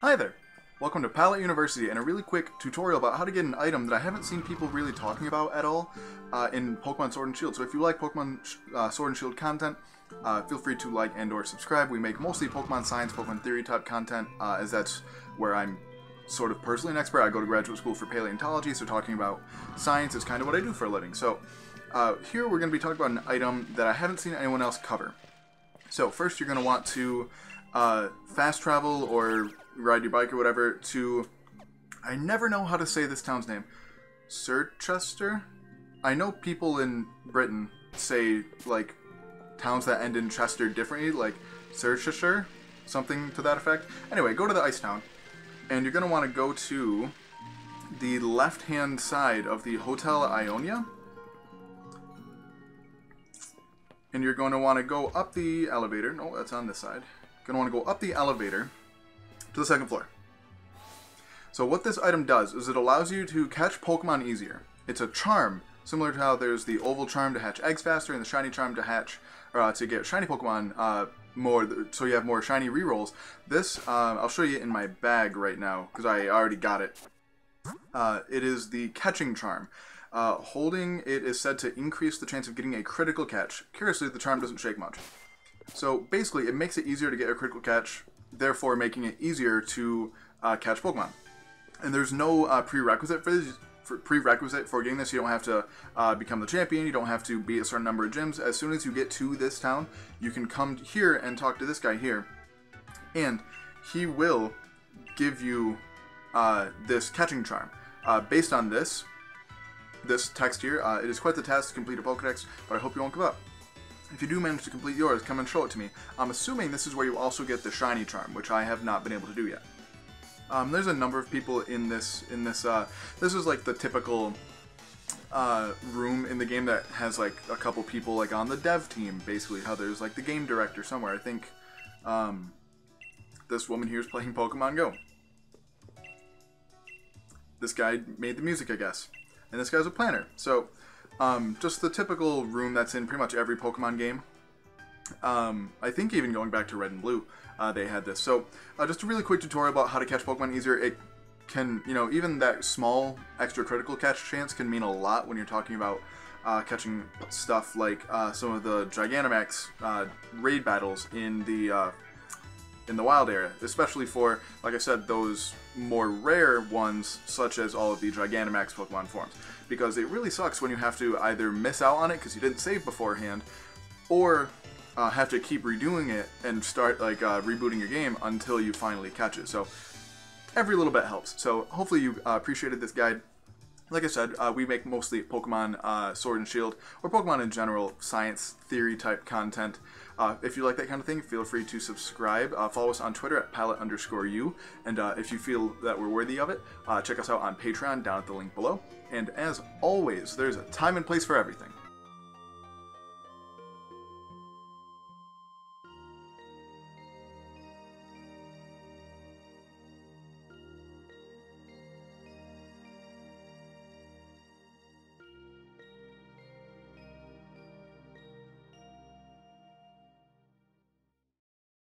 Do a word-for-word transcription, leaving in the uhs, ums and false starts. Hi there! Welcome to Pallet University and a really quick tutorial about how to get an item that I haven't seen people really talking about at all uh, in Pokemon Sword and Shield. So if you like Pokemon uh, Sword and Shield content, uh, feel free to like and or subscribe. We make mostly Pokemon Science, Pokemon Theory type content, uh, as that's where I'm sort of personally an expert. I go to graduate school for paleontology, so talking about science is kind of what I do for a living. So uh, here we're going to be talking about an item that I haven't seen anyone else cover. So first you're going to want to uh, fast travel or ride your bike or whatever to, I never know how to say this town's name, Sir Chester? I know people in Britain say, like, towns that end in Chester differently, like Sir Chester, something to that effect. Anyway, go to the ice town, and you're going to want to go to the left-hand side of the Hotel Ionia, and you're going to want to go up the elevator. No, that's on this side. You're going to want to go up the elevator to the second floor. So what this item does is it allows you to catch Pokemon easier. It's a charm, similar to how there's the Oval Charm to hatch eggs faster and the Shiny Charm to hatch, or uh, to get Shiny Pokemon uh, more, so you have more Shiny rerolls. This, uh, I'll show you in my bag right now, because I already got it. Uh, it is the Catching Charm. Uh, holding it is said to increase the chance of getting a critical catch. Curiously, the charm doesn't shake much. So basically, it makes it easier to get a critical catch, therefore making it easier to uh, catch Pokemon. And there's no uh, prerequisite for this. For prerequisite for getting this, you don't have to uh, become the champion, you don't have to beat a certain number of gyms. As soon as you get to this town, you can come here and talk to this guy here, and he will give you uh, this Catching Charm. Uh, based on this, this text here, uh, it is quite the task to complete a Pokedex, but I hope you won't give up. If you do manage to complete yours, come and show it to me. I'm assuming this is where you also get the Shiny Charm, which I have not been able to do yet. Um, there's a number of people in this, in this, uh, this is like the typical uh, room in the game that has like a couple people like on the dev team, basically, how there's like the game director somewhere. I think um, this woman here is playing Pokemon Go. This guy made the music, I guess. And this guy's a planner. So Um, just the typical room that's in pretty much every Pokemon game. Um, I think even going back to Red and Blue, uh, they had this. So, uh, just a really quick tutorial about how to catch Pokemon easier. It can, you know, even that small extra critical catch chance can mean a lot when you're talking about uh, catching stuff like uh, some of the Gigantamax uh, raid battles in the uh, in the wild area, especially for, like I said, those more rare ones, such as all of the Gigantamax Pokemon forms, because it really sucks when you have to either miss out on it because you didn't save beforehand, or uh, have to keep redoing it and start like uh, rebooting your game until you finally catch it. So every little bit helps. So hopefully you uh, appreciated this guide. Like I said, uh, we make mostly Pokemon uh, Sword and Shield, or Pokemon in general, science, theory type content. Uh, if you like that kind of thing, feel free to subscribe. Uh, follow us on Twitter at pallet underscore you. And uh, if you feel that we're worthy of it, uh, check us out on Patreon down at the link below. And as always, there's a time and place for everything.